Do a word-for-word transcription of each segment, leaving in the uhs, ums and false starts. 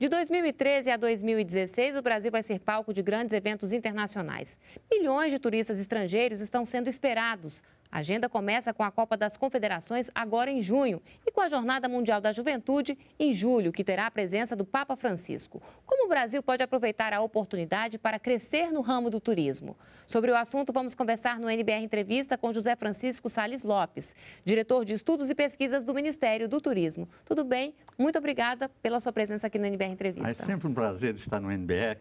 De dois mil e treze a dois mil e dezesseis, o Brasil vai ser palco de grandes eventos internacionais. Milhões de turistas estrangeiros estão sendo esperados. A agenda começa com a Copa das Confederações agora em junho e com a Jornada Mundial da Juventude em julho, que terá a presença do Papa Francisco. Como o Brasil pode aproveitar a oportunidade para crescer no ramo do turismo? Sobre o assunto, vamos conversar no N B R Entrevista com José Francisco Salles Lopes, diretor de Estudos e Pesquisas do Ministério do Turismo. Tudo bem? Muito obrigada pela sua presença aqui no N B R Entrevista. É sempre um prazer estar no N B R,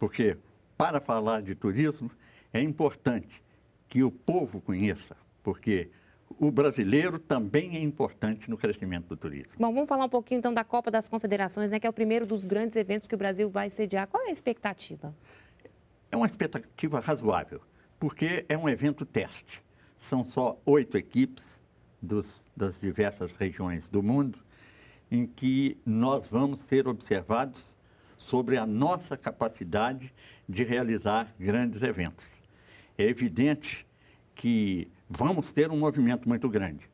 porque para falar de turismo é importante que o povo conheça, porque o brasileiro também é importante no crescimento do turismo. Bom, vamos falar um pouquinho então da Copa das Confederações, né, que é o primeiro dos grandes eventos que o Brasil vai sediar. Qual é a expectativa? É uma expectativa razoável, porque é um evento teste. São só oito equipes dos, das diversas regiões do mundo em que nós vamos ser observados sobre a nossa capacidade de realizar grandes eventos. É evidente que vamos ter um movimento muito grande,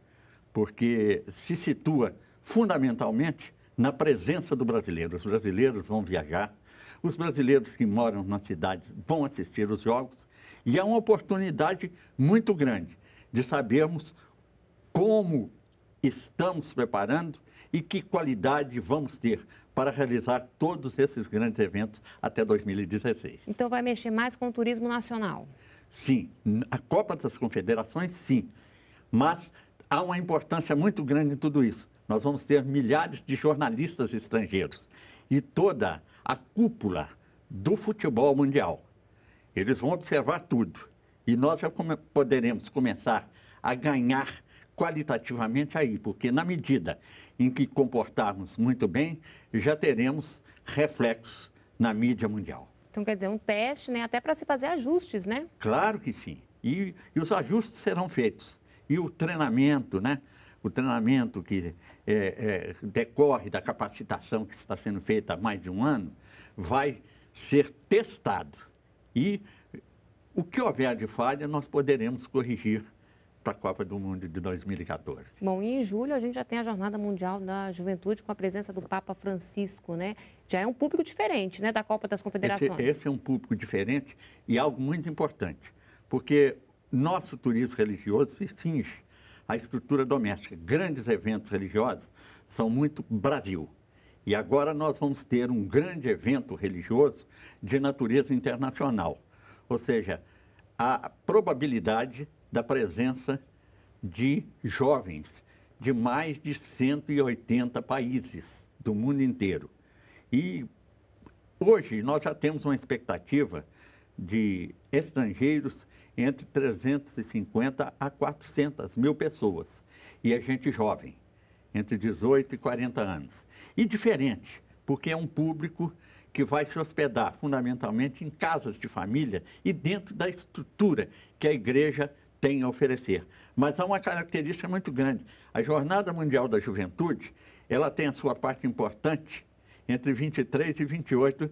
porque se situa fundamentalmente na presença do brasileiro. Os brasileiros vão viajar, os brasileiros que moram nas cidades vão assistir os jogos, e é uma oportunidade muito grande de sabermos como estamos preparando e que qualidade vamos ter para realizar todos esses grandes eventos até dois mil e dezesseis. Então vai mexer mais com o turismo nacional? Sim, a Copa das Confederações, sim, mas há uma importância muito grande em tudo isso. Nós vamos ter milhares de jornalistas estrangeiros e toda a cúpula do futebol mundial. Eles vão observar tudo e nós já come- poderemos começar a ganhar qualitativamente aí, porque na medida em que comportarmos muito bem, já teremos reflexos na mídia mundial. Então, quer dizer, um teste, né? Até para se fazer ajustes, né? Claro que sim. E, e os ajustes serão feitos. E o treinamento, né? O treinamento que é, é, decorre da capacitação que está sendo feita há mais de um ano, vai ser testado. E o que houver de falha, nós poderemos corrigir para a Copa do Mundo de dois mil e quatorze. Bom, e em julho a gente já tem a Jornada Mundial da Juventude com a presença do Papa Francisco, né? Já é um público diferente, né, da Copa das Confederações. Esse, esse é um público diferente e algo muito importante, porque nosso turismo religioso se cinge à estrutura doméstica. Grandes eventos religiosos são muito Brasil. E agora nós vamos ter um grande evento religioso de natureza internacional, ou seja, a probabilidade da presença de jovens de mais de cento e oitenta países do mundo inteiro. E hoje nós já temos uma expectativa de estrangeiros entre trezentos e cinquenta a quatrocentas mil pessoas. E a gente jovem, entre dezoito e quarenta anos. E diferente, porque é um público que vai se hospedar fundamentalmente em casas de família e dentro da estrutura que a igreja tem a oferecer. Mas há uma característica muito grande. A Jornada Mundial da Juventude, ela tem a sua parte importante entre vinte e três e vinte e oito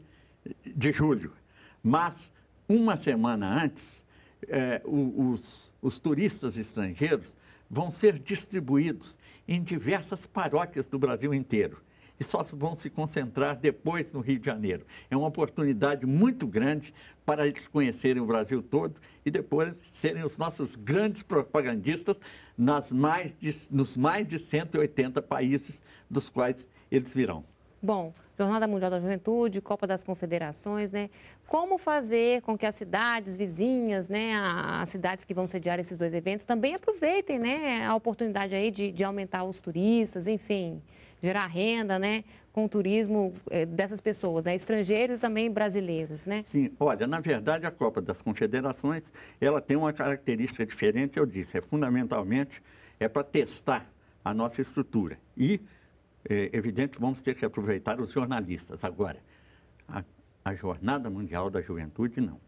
de julho. Mas, uma semana antes, eh, os, os turistas estrangeiros vão ser distribuídos em diversas paróquias do Brasil inteiro. E só vão se concentrar depois no Rio de Janeiro. É uma oportunidade muito grande para eles conhecerem o Brasil todo e depois serem os nossos grandes propagandistas nas mais de, nos mais de cento e oitenta países dos quais eles virão. Bom, Jornada Mundial da Juventude, Copa das Confederações, né? Como fazer com que as cidades vizinhas, né, as cidades que vão sediar esses dois eventos também aproveitem, né, a oportunidade aí de, de aumentar os turistas, enfim, gerar renda, né, com o turismo dessas pessoas, né, estrangeiros e também brasileiros, né? Sim, olha, na verdade a Copa das Confederações, ela tem uma característica diferente, eu disse, é fundamentalmente é para testar a nossa estrutura e é evidente, vamos ter que aproveitar os jornalistas. Agora, a, a Jornada Mundial da Juventude, não.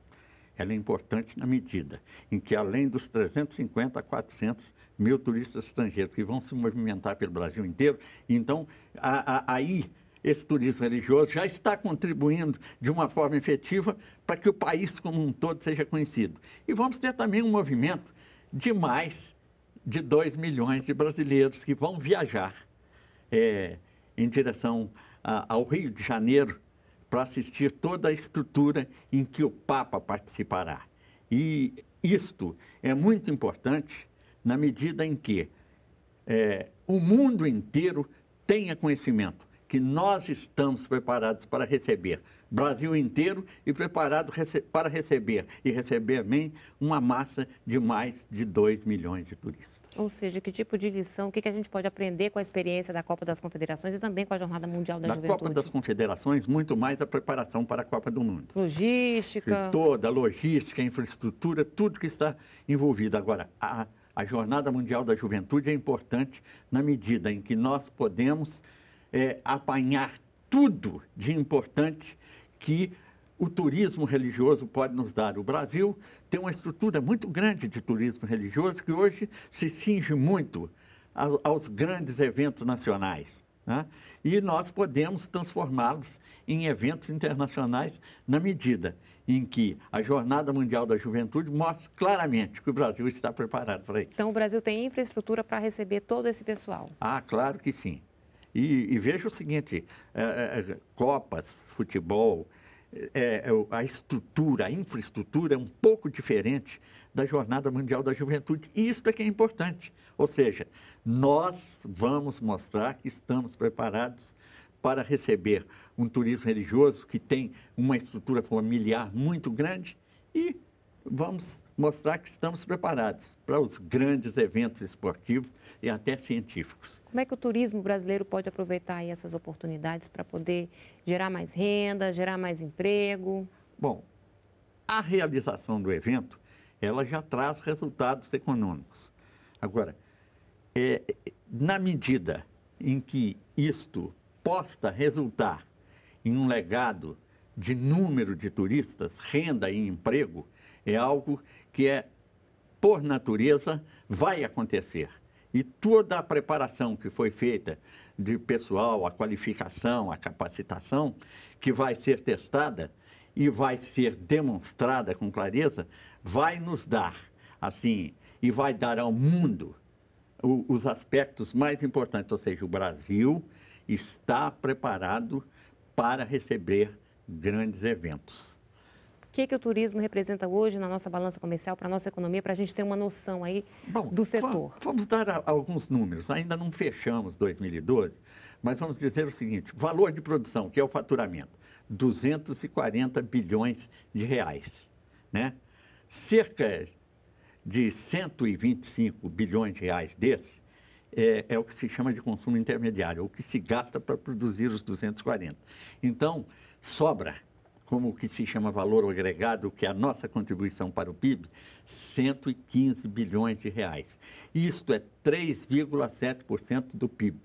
Ela é importante na medida em que, além dos trezentos e cinquenta a quatrocentos mil turistas estrangeiros que vão se movimentar pelo Brasil inteiro, então, a, a, aí, esse turismo religioso já está contribuindo de uma forma efetiva para que o país como um todo seja conhecido. E vamos ter também um movimento de mais de dois milhões de brasileiros que vão viajar É, em direção a, ao Rio de Janeiro para assistir toda a estrutura em que o Papa participará. E isto é muito importante na medida em que é, o mundo inteiro tenha conhecimento que nós estamos preparados para receber, Brasil inteiro, e preparado rece para receber, e receber bem, uma massa de mais de dois milhões de turistas. Ou seja, que tipo de lição, o que, que a gente pode aprender com a experiência da Copa das Confederações e também com a Jornada Mundial da, da Juventude? Da Copa das Confederações, muito mais a preparação para a Copa do Mundo. Logística. E toda a logística, a infraestrutura, tudo que está envolvido. Agora, a, a Jornada Mundial da Juventude é importante na medida em que nós podemos é, apanhar tudo de importante que o turismo religioso pode nos dar. O Brasil tem uma estrutura muito grande de turismo religioso que hoje se cinge muito aos grandes eventos nacionais, né? E nós podemos transformá-los em eventos internacionais na medida em que a Jornada Mundial da Juventude mostra claramente que o Brasil está preparado para isso. Então, o Brasil tem infraestrutura para receber todo esse pessoal? Ah, claro que sim. E, e veja o seguinte, é, é, copas, futebol... É, a estrutura, a infraestrutura é um pouco diferente da Jornada Mundial da Juventude. E isso daqui é importante. Ou seja, nós vamos mostrar que estamos preparados para receber um turismo religioso que tem uma estrutura familiar muito grande e vamos mostrar que estamos preparados para os grandes eventos esportivos e até científicos. Como é que o turismo brasileiro pode aproveitar aí essas oportunidades para poder gerar mais renda, gerar mais emprego? Bom, a realização do evento, ela já traz resultados econômicos. Agora, é, na medida em que isto possa resultar em um legado de número de turistas, renda e emprego, é algo que, é, por natureza, vai acontecer. E toda a preparação que foi feita de pessoal, a qualificação, a capacitação, que vai ser testada e vai ser demonstrada com clareza, vai nos dar, assim, e vai dar ao mundo o, os aspectos mais importantes. Ou seja, o Brasil está preparado para receber grandes eventos. O que, que o turismo representa hoje na nossa balança comercial, para a nossa economia, para a gente ter uma noção aí Bom, do setor? Vamos dar a, alguns números. Ainda não fechamos dois mil e doze, mas vamos dizer o seguinte, valor de produção, que é o faturamento, duzentos e quarenta bilhões de reais, né? Cerca de cento e vinte e cinco bilhões de reais desse é, é o que se chama de consumo intermediário, o que se gasta para produzir os duzentos e quarenta. Então, sobra, como o que se chama valor agregado, que é a nossa contribuição para o P I B, cento e quinze bilhões de reais. Isto é três vírgula sete por cento do P I B.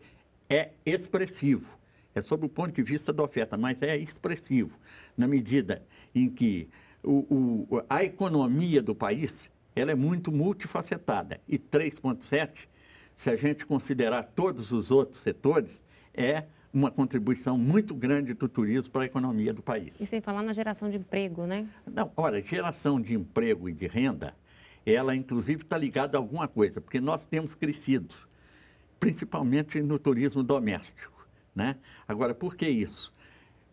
É expressivo, é sob o ponto de vista da oferta, mas é expressivo, na medida em que o, o, a economia do país ela é muito multifacetada. E três vírgula sete por cento, se a gente considerar todos os outros setores, é uma contribuição muito grande do turismo para a economia do país. E sem falar na geração de emprego, né? Não, olha, geração de emprego e de renda, ela inclusive está ligada a alguma coisa, porque nós temos crescido, principalmente no turismo doméstico, né? Agora, por que isso?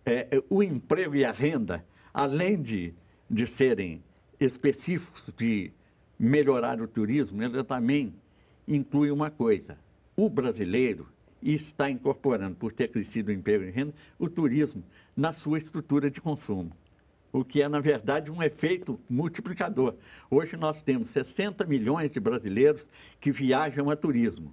É, o emprego e a renda, além de, de serem específicos de melhorar o turismo, ela também inclui uma coisa, o brasileiro e está incorporando, por ter crescido o emprego e renda, o turismo na sua estrutura de consumo, o que é, na verdade, um efeito multiplicador. Hoje nós temos sessenta milhões de brasileiros que viajam a turismo.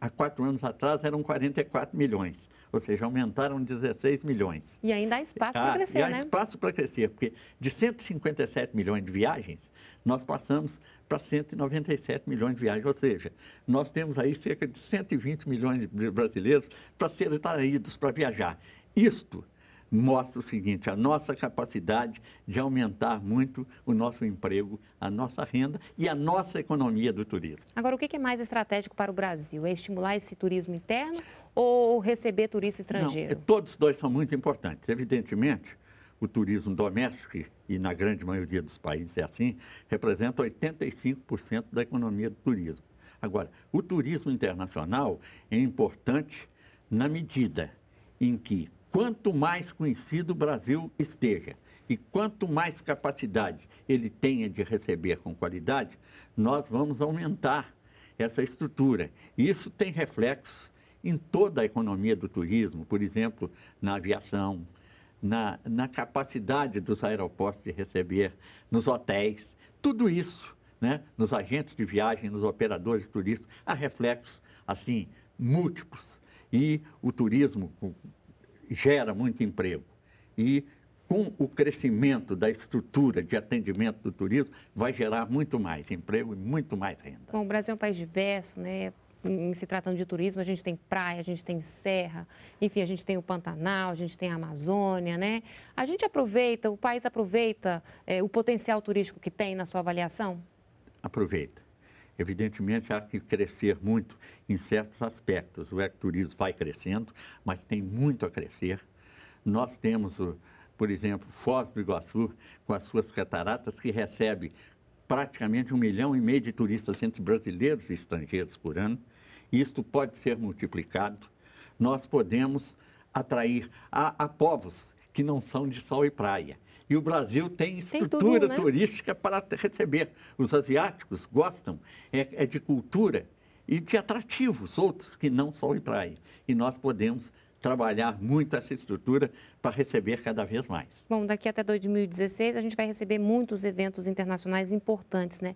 Há quatro anos atrás eram quarenta e quatro milhões, ou seja, aumentaram dezesseis milhões. E ainda há espaço para crescer, né? E há espaço para crescer, porque de cento e cinquenta e sete milhões de viagens, nós passamos para cento e noventa e sete milhões de viagens, ou seja, nós temos aí cerca de cento e vinte milhões de brasileiros para serem atraídos para viajar. Isto mostra o seguinte, a nossa capacidade de aumentar muito o nosso emprego, a nossa renda e a nossa economia do turismo. Agora, o que é mais estratégico para o Brasil? É estimular esse turismo interno ou receber turista estrangeiro? Não, todos os dois são muito importantes. Evidentemente, o turismo doméstico, e na grande maioria dos países é assim, representa oitenta e cinco por cento da economia do turismo. Agora, o turismo internacional é importante na medida em que quanto mais conhecido o Brasil esteja e quanto mais capacidade ele tenha de receber com qualidade, nós vamos aumentar essa estrutura. E isso tem reflexos em toda a economia do turismo, por exemplo, na aviação, na, na capacidade dos aeroportos de receber, nos hotéis, tudo isso, né? Nos agentes de viagem, nos operadores turísticos, há reflexos, assim, múltiplos. E o turismo gera muito emprego. E com o crescimento da estrutura de atendimento do turismo, vai gerar muito mais emprego e muito mais renda. Bom, o Brasil é um país diverso, né? Em se tratando de turismo, a gente tem praia, a gente tem serra, enfim, a gente tem o Pantanal, a gente tem a Amazônia, né? A gente aproveita, o país aproveita é, o potencial turístico que tem na sua avaliação? Aproveita. Evidentemente, há que crescer muito em certos aspectos. O ecoturismo vai crescendo, mas tem muito a crescer. Nós temos, por exemplo, Foz do Iguaçu, com as suas cataratas, que recebe praticamente um milhão e meio de turistas entre brasileiros e estrangeiros por ano. Isto pode ser multiplicado. Nós podemos atrair a, a povos que não são de sol e praia. E o Brasil tem estrutura tem tudo, né? turística para receber. Os asiáticos gostam é, é de cultura e de atrativos, outros que não sol e praia. E nós podemos trabalhar muito essa estrutura para receber cada vez mais. Bom, daqui até dois mil e dezesseis a gente vai receber muitos eventos internacionais importantes, né?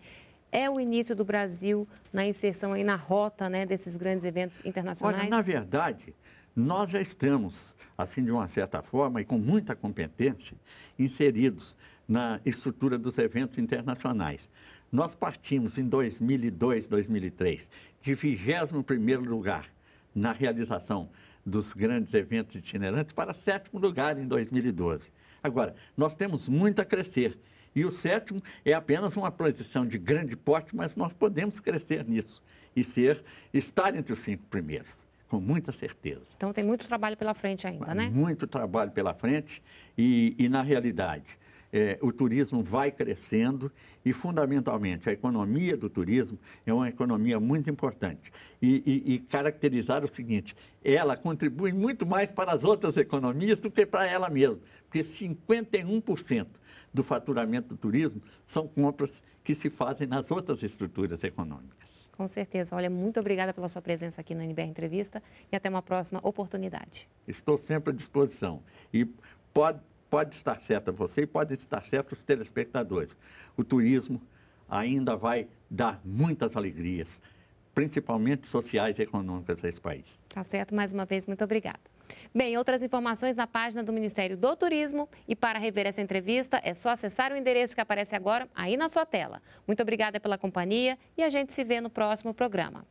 É o início do Brasil na inserção aí na rota, né, desses grandes eventos internacionais? Olha, na verdade, nós já estamos, assim, de uma certa forma e com muita competência, inseridos na estrutura dos eventos internacionais. Nós partimos em dois mil e dois, dois mil e três, de vigésimo primeiro lugar na realização dos grandes eventos itinerantes para sétimo lugar em dois mil e doze. Agora, nós temos muito a crescer e o sétimo é apenas uma posição de grande porte, mas nós podemos crescer nisso e ser, estar entre os cinco primeiros, com muita certeza. Então, tem muito trabalho pela frente ainda, né? Muito trabalho pela frente e, e na realidade, é, o turismo vai crescendo e, fundamentalmente, a economia do turismo é uma economia muito importante. E, e, e caracterizar o seguinte, ela contribui muito mais para as outras economias do que para ela mesma, porque cinquenta e um por cento do faturamento do turismo são compras que se fazem nas outras estruturas econômicas. Com certeza. Olha, muito obrigada pela sua presença aqui no N B R Entrevista e até uma próxima oportunidade. Estou sempre à disposição e pode... Pode estar certa você e pode estar certo os telespectadores. O turismo ainda vai dar muitas alegrias, principalmente sociais e econômicas a esse país. Tá certo, mais uma vez, muito obrigada. Bem, outras informações na página do Ministério do Turismo e para rever essa entrevista é só acessar o endereço que aparece agora aí na sua tela. Muito obrigada pela companhia e a gente se vê no próximo programa.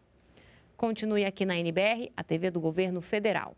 Continue aqui na N B R, a T V do Governo Federal.